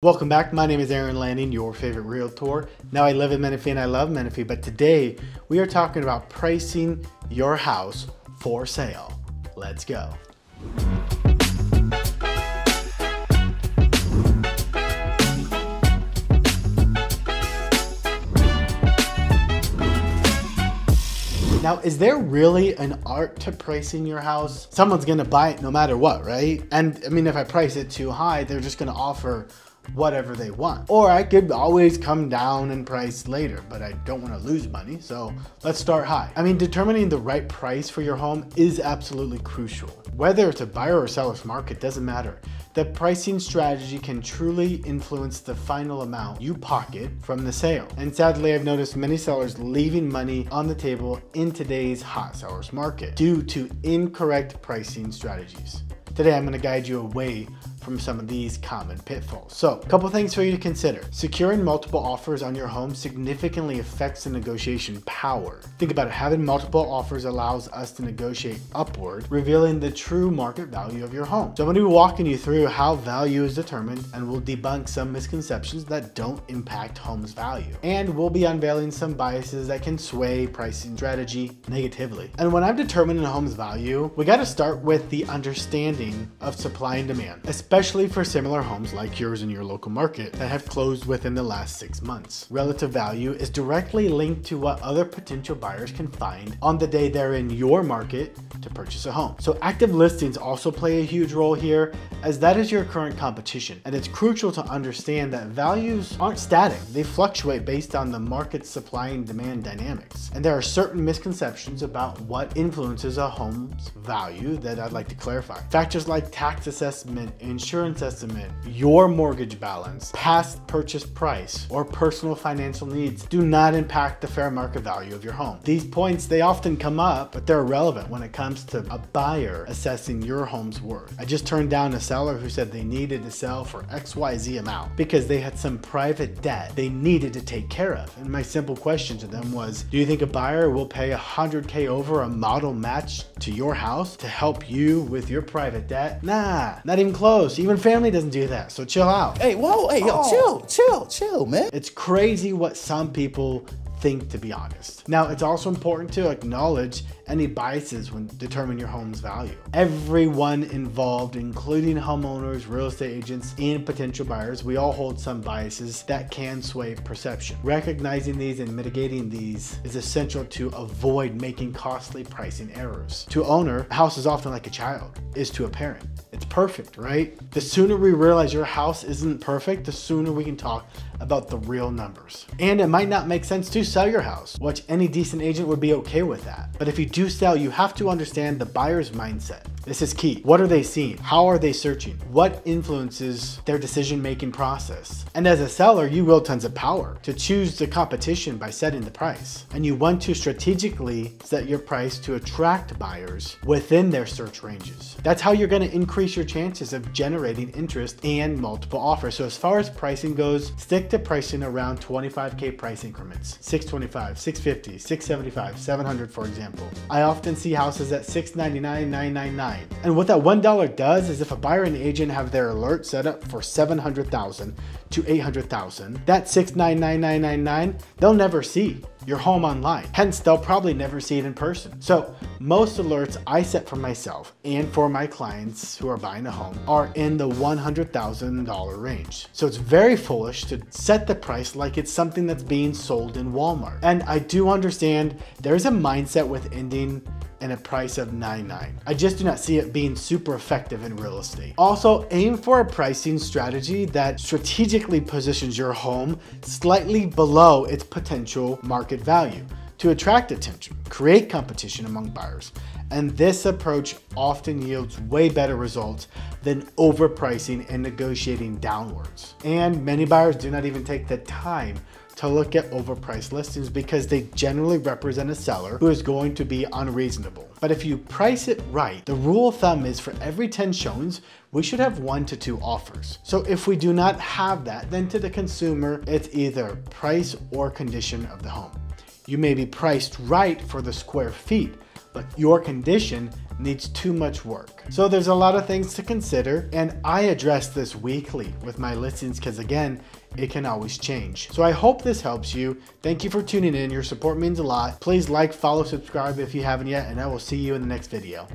Welcome back, my name is Aaron Lanning, your favorite realtor. Now I live in Menifee and I love Menifee, but today we are talking about pricing your house for sale. Let's go. Now, is there really an art to pricing your house? Someone's gonna buy it no matter what, right? And I mean, if I price it too high, they're just gonna offer whatever they want. Or I could always come down and price later, but I don't want to lose money, so let's start high. I mean, determining the right price for your home is absolutely crucial. Whether it's a buyer or seller's market doesn't matter. The pricing strategy can truly influence the final amount you pocket from the sale. And sadly, I've noticed many sellers leaving money on the table in today's hot seller's market due to incorrect pricing strategies. Today, I'm gonna guide you away from some of these common pitfalls. So, a couple things for you to consider. Securing multiple offers on your home significantly affects the negotiation power. Think about it, having multiple offers allows us to negotiate upward, revealing the true market value of your home. So I'm gonna be walking you through how value is determined, and we'll debunk some misconceptions that don't impact home's value. And we'll be unveiling some biases that can sway pricing strategy negatively. And when I'm determining a home's value, we gotta start with the understanding of supply and demand, especially for similar homes like yours in your local market that have closed within the last 6 months. Relative value is directly linked to what other potential buyers can find on the day they're in your market to purchase a home. So active listings also play a huge role here, as that is your current competition. And it's crucial to understand that values aren't static. They fluctuate based on the market's supply and demand dynamics. And there are certain misconceptions about what influences a home's value that I'd like to clarify. Factors like tax assessment, insurance estimate, your mortgage balance, past purchase price, or personal financial needs do not impact the fair market value of your home. These points, they often come up, but they're irrelevant when it comes to a buyer assessing your home's worth. I just turned down a seller who said they needed to sell for XYZ amount because they had some private debt they needed to take care of. And my simple question to them was, do you think a buyer will pay $100K over a model match to your house to help you with your private debt? Nah, not even close. Even family doesn't do that, so chill out. Hey, whoa, hey, yo, chill, man. It's crazy what some people think, to be honest. Now, it's also important to acknowledge any biases when determining your home's value. Everyone involved, including homeowners, real estate agents, and potential buyers, we all hold some biases that can sway perception. Recognizing these and mitigating these is essential to avoid making costly pricing errors. To an owner, a house is often like a child is to a parent. It's perfect, right? The sooner we realize your house isn't perfect, the sooner we can talk about the real numbers. And it might not make sense to sell your house, which any decent agent would be okay with that. But if you do sell, you have to understand the buyer's mindset. This is key. What are they seeing? How are they searching? What influences their decision-making process? And as a seller, you wield tons of power to choose the competition by setting the price. And you want to strategically set your price to attract buyers within their search ranges. That's how you're gonna increase your chances of generating interest and multiple offers. So as far as pricing goes, stick to pricing around 25K price increments, 625, 650, 675, 700, for example. I often see houses at 699, 999. And what that $1 does is if a buyer and agent have their alert set up for 700,000 to 800,000, that 699,999, they'll never see your home online. Hence, they'll probably never see it in person. So most alerts I set for myself and for my clients who are buying a home are in the $100,000 range. So it's very foolish to set the price like it's something that's being sold in Walmart. And I do understand there's a mindset with ending in a price of 9.9. I just do not see it being super effective in real estate. Also, aim for a pricing strategy that strategically positions your home slightly below its potential market value to attract attention, create competition among buyers. And this approach often yields way better results than overpricing and negotiating downwards. And many buyers do not even take the time to look at overpriced listings because they generally represent a seller who is going to be unreasonable. But if you price it right, the rule of thumb is for every 10 showings, we should have 1 to 2 offers. So if we do not have that, then to the consumer, it's either price or condition of the home. You may be priced right for the square feet, but your condition needs too much work. So there's a lot of things to consider, and I address this weekly with my listings because again, it can always change. So I hope this helps you. Thank you for tuning in. Your support means a lot. Please like, follow, subscribe if you haven't yet, and I will see you in the next video.